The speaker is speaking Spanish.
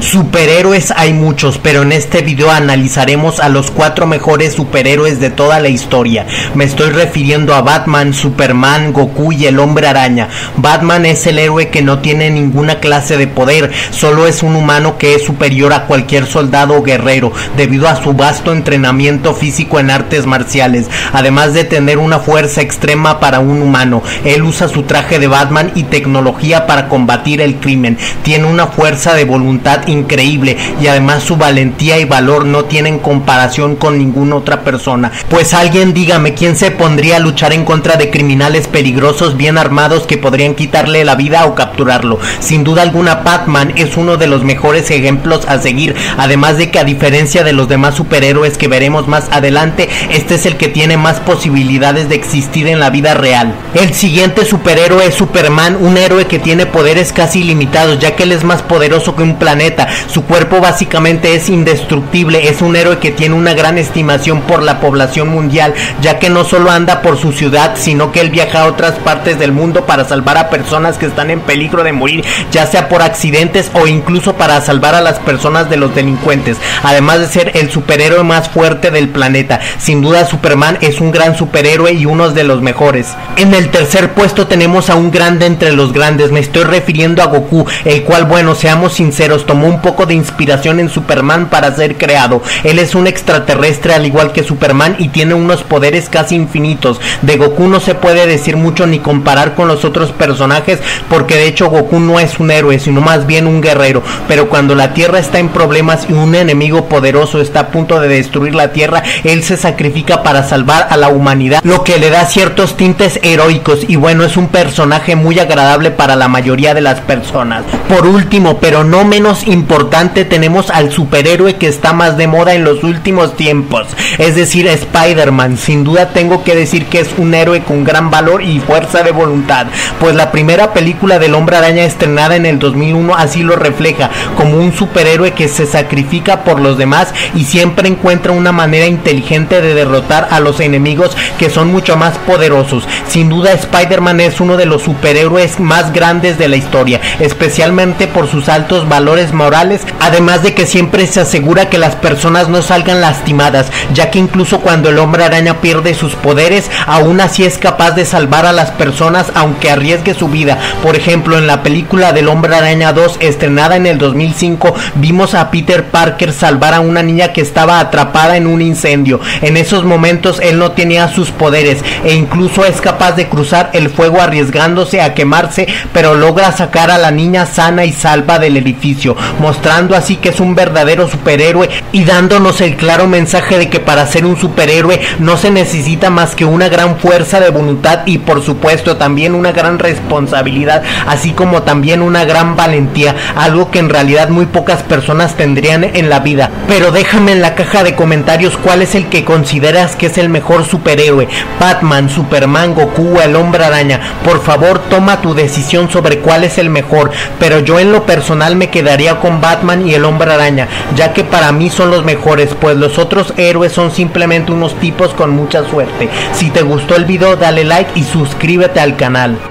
Superhéroes hay muchos, pero en este video analizaremos a los 4 mejores superhéroes de toda la historia. Me estoy refiriendo a Batman, Superman, Goku y el Hombre Araña. Batman es el héroe que no tiene ninguna clase de poder, solo es un humano que es superior a cualquier soldado o guerrero, debido a su vasto entrenamiento físico en artes marciales, además de tener una fuerza extrema para un humano. Él usa su traje de Batman y tecnología para combatir el crimen, tiene una fuerza de voluntad increíble y además su valentía y valor no tienen comparación con ninguna otra persona. Pues alguien dígame, ¿quién se pondría a luchar en contra de criminales peligrosos bien armados que podrían quitarle la vida o capturarlo? Sin duda alguna, Batman es uno de los mejores ejemplos a seguir, además de que, a diferencia de los demás superhéroes que veremos más adelante, este es el que tiene más posibilidades de existir en la vida real. El siguiente superhéroe es Superman, un héroe que tiene poderes casi ilimitados, ya que él es más poderoso que un planeta. Su cuerpo básicamente es indestructible. Es un héroe que tiene una gran estimación por la población mundial, ya que no solo anda por su ciudad, sino que él viaja a otras partes del mundo para salvar a personas que están en peligro de morir, ya sea por accidentes o incluso para salvar a las personas de los delincuentes, además de ser el superhéroe más fuerte del planeta. Sin duda, Superman es un gran superhéroe y uno de los mejores. En el tercer puesto tenemos a un grande entre los grandes. Me estoy refiriendo a Goku, el cual, bueno, seamos sinceros, tomó un poco de inspiración en Superman para ser creado. Él es un extraterrestre al igual que Superman y tiene unos poderes casi infinitos. De Goku no se puede decir mucho ni comparar con los otros personajes, porque de hecho Goku no es un héroe, sino más bien un guerrero. Pero cuando la Tierra está en problemas y un enemigo poderoso está a punto de destruir la Tierra, él se sacrifica para salvar a la humanidad, lo que le da ciertos tintes heroicos. Y bueno, es un personaje muy agradable para la mayoría de las personas. Por último, pero no menos importante, tenemos al superhéroe que está más de moda en los últimos tiempos, es decir, Spider-Man. Sin duda tengo que decir que es un héroe con gran valor y fuerza de voluntad, pues la primera película del Hombre Araña, estrenada en el 2001, así lo refleja, como un superhéroe que se sacrifica por los demás y siempre encuentra una manera inteligente de derrotar a los enemigos que son mucho más poderosos. Sin duda, Spider-Man es uno de los superhéroes más grandes de la historia, especialmente por sus altos valores morales, además de que siempre se asegura que las personas no salgan lastimadas, ya que incluso cuando el Hombre Araña pierde sus poderes, aún así es capaz de salvar a las personas aunque arriesgue su vida. Por ejemplo, en la película del Hombre Araña 2, estrenada en el 2005, vimos a Peter Parker salvar a una niña que estaba atrapada en un incendio. En esos momentos él no tenía sus poderes e incluso es capaz de cruzar el fuego arriesgándose a quemarse, pero logra sacar a la niña sana y salva del edificio, mostrando así que es un verdadero superhéroe y dándonos el claro mensaje de que para ser un superhéroe no se necesita más que una gran fuerza de voluntad y, por supuesto, también una gran responsabilidad, así como también una gran valentía, algo que en realidad muy pocas personas tendrían en la vida. Pero déjame en la caja de comentarios cuál es el que consideras que es el mejor superhéroe: Batman, Superman, Goku o el Hombre Araña. Por favor, toma tu decisión sobre cuál es el mejor, pero yo en lo personal me quedaría con Batman y el Hombre Araña, ya que para mí son los mejores, pues los otros héroes son simplemente unos tipos con mucha suerte. Si te gustó el video, dale like y suscríbete al canal.